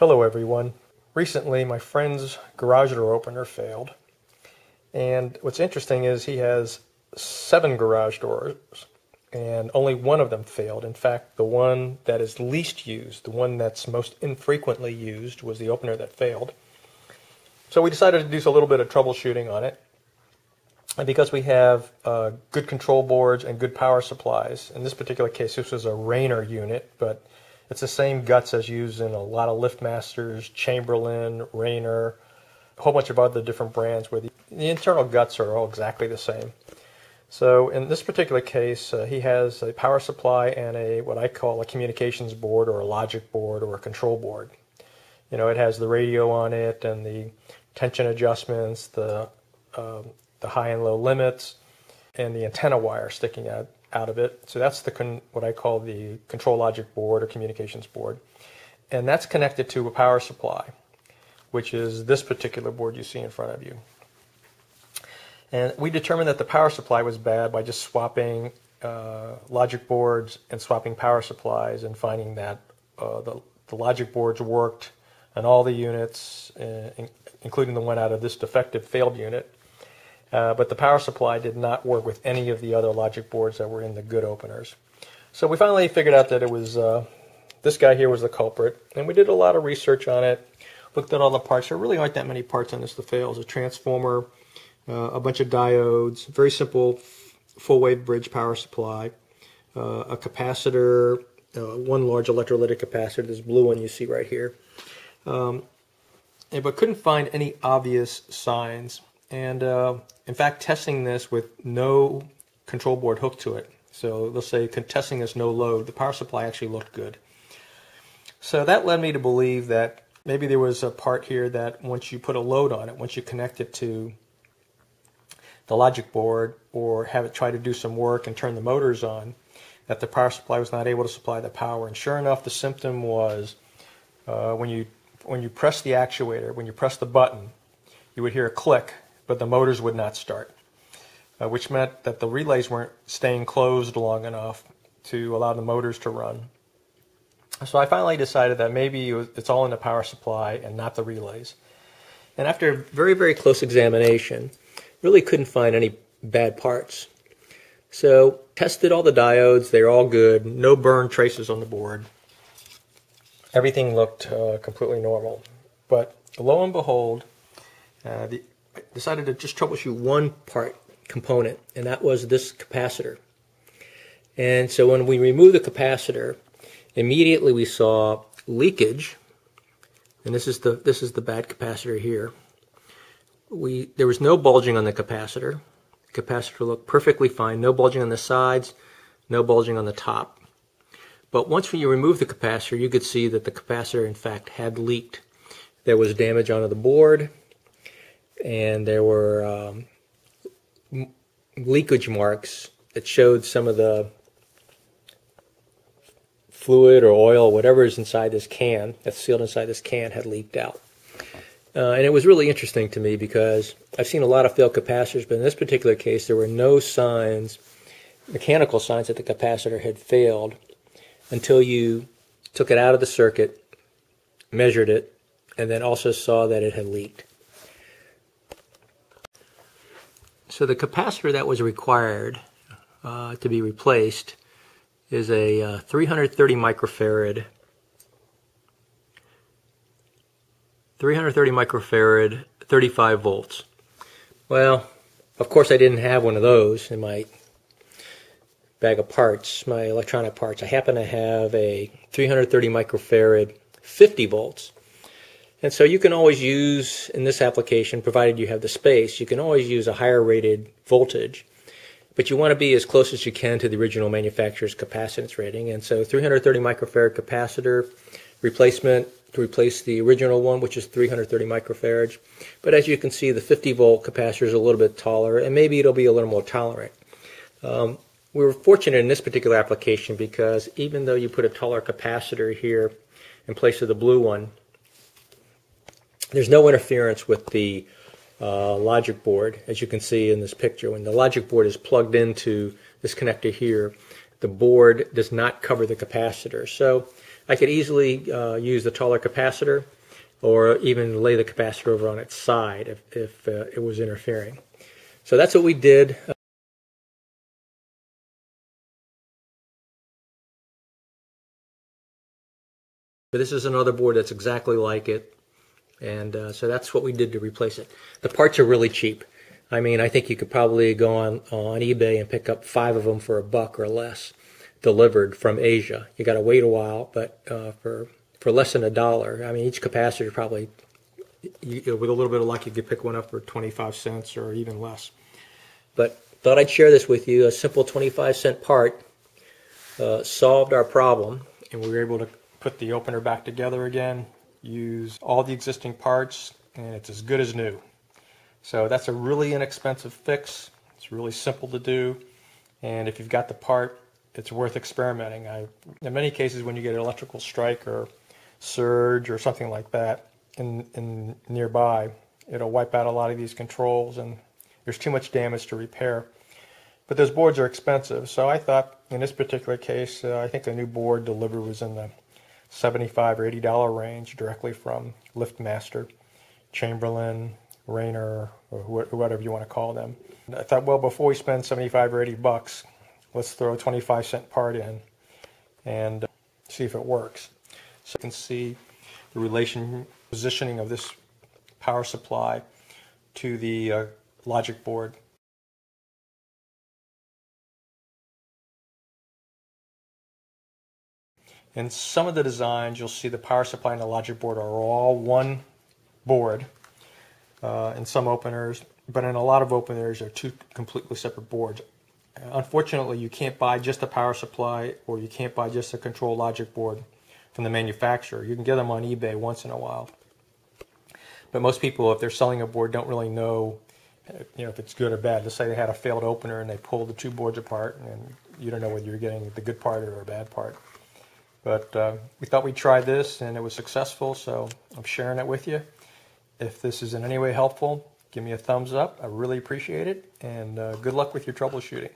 Hello everyone. Recently my friend's garage door opener failed, and what's interesting is he has 7 garage doors and only one of them failed. In fact, the one that is least used, the one that's most infrequently used, was the opener that failed. So we decided to do a little bit of troubleshooting on it, and because we have good control boards and good power supplies, in this particular case this was a Raynor unit, but it's the same guts as used in a lot of Liftmasters, Chamberlain, Raynor, a whole bunch of other different brands where the internal guts are all exactly the same. So in this particular case, he has a power supply and a what I call a communications board or a logic board or a control board. You know, it has the radio on it and the tension adjustments, the high and low limits, and the antenna wire sticking out of it. So that's the what I call the control logic board or communications board, and that's connected to a power supply, which is this particular board you see in front of you. And we determined that the power supply was bad by just swapping logic boards and swapping power supplies, and finding that the logic boards worked on all the units, including the one out of this defective failed unit. But the power supply did not work with any of the other logic boards that were in the good openers. So we finally figured out that it was this guy here was the culprit, and we did a lot of research on it, looked at all the parts. There really aren't that many parts on this to fail. There's a transformer, a bunch of diodes, very simple full-wave bridge power supply, a capacitor, one large electrolytic capacitor, this blue one you see right here, but couldn't find any obvious signs. And in fact, testing this with no control board hooked to it, so let's say testing this no load, the power supply actually looked good. So that led me to believe that maybe there was a part here that once you put a load on it, once you connect it to the logic board or have it try to do some work and turn the motors on, that the power supply was not able to supply the power. And sure enough, the symptom was when you press the actuator, when you press the button, you would hear a click, but the motors would not start, which meant that the relays weren't staying closed long enough to allow the motors to run. So I finally decided that maybe it's all in the power supply and not the relays. And after a very, very close examination, really couldn't find any bad parts. So tested all the diodes, they're all good, no burn traces on the board. Everything looked completely normal. But lo and behold, I decided to just troubleshoot one component, and that was this capacitor. And so when we removed the capacitor, immediately we saw leakage, and this is the bad capacitor here. There was no bulging on the capacitor. The capacitor looked perfectly fine, no bulging on the sides, no bulging on the top. But once you remove the capacitor, you could see that the capacitor in fact had leaked. There was damage onto the board, and there were leakage marks that showed some of the fluid or oil, whatever is inside this can, that's sealed inside this can, had leaked out. And it was really interesting to me because I've seen a lot of failed capacitors, but in this particular case there were no signs, mechanical signs, that the capacitor had failed until you took it out of the circuit, measured it, and then also saw that it had leaked. So the capacitor that was required to be replaced is a 330 microfarad, 35 volts. Well, of course I didn't have one of those in my bag of parts, my electronic parts. I happen to have a 330 microfarad, 50 volts. And so you can always use, in this application, provided you have the space, you can always use a higher rated voltage, but you want to be as close as you can to the original manufacturer's capacitance rating. And so 330 microfarad capacitor replacement to replace the original one, which is 330 microfarads. But as you can see, the 50 volt capacitor is a little bit taller, and maybe it'll be a little more tolerant. We were fortunate in this particular application because even though you put a taller capacitor here in place of the blue one, there's no interference with the logic board, as you can see in this picture. When the logic board is plugged into this connector here, the board does not cover the capacitor. So I could easily use the taller capacitor or even lay the capacitor over on its side if it was interfering. So that's what we did. But this is another board that's exactly like it, and so that's what we did to replace it. The parts are really cheap. I mean, I think you could probably go on eBay and pick up 5 of them for $1 or less, delivered from Asia. You got to wait a while, but for less than $1, I mean, each capacitor probably, with a little bit of luck, you could pick one up for 25 cents or even less. But thought I'd share this with you. A simple 25-cent part solved our problem, and we were able to put the opener back together again, use all the existing parts, and it's as good as new. So that's a really inexpensive fix. It's really simple to do, and if you've got the part, it's worth experimenting. In many cases, when you get an electrical strike or surge or something like that in nearby, it'll wipe out a lot of these controls, and there's too much damage to repair. But those boards are expensive, so I thought in this particular case, I think a new board delivered was in the $75 or $80 range directly from Liftmaster, Chamberlain, Raynor, or whatever you want to call them. And I thought, well, before we spend $75 or $80, let's throw a 25-cent part in and see if it works. So you can see the positioning of this power supply to the logic board. In some of the designs, you'll see the power supply and the logic board are all one board in some openers, but in a lot of openers, they're two completely separate boards. Unfortunately, you can't buy just the power supply or you can't buy just the control logic board from the manufacturer. You can get them on eBay once in a while. But most people, if they're selling a board, don't really know, you know, if it's good or bad. Let's say they had a failed opener and they pulled the two boards apart, and you don't know whether you're getting the good part or a bad part. But we thought we'd try this, and it was successful, so I'm sharing it with you. If this is in any way helpful, give me a thumbs up. I really appreciate it, and good luck with your troubleshooting.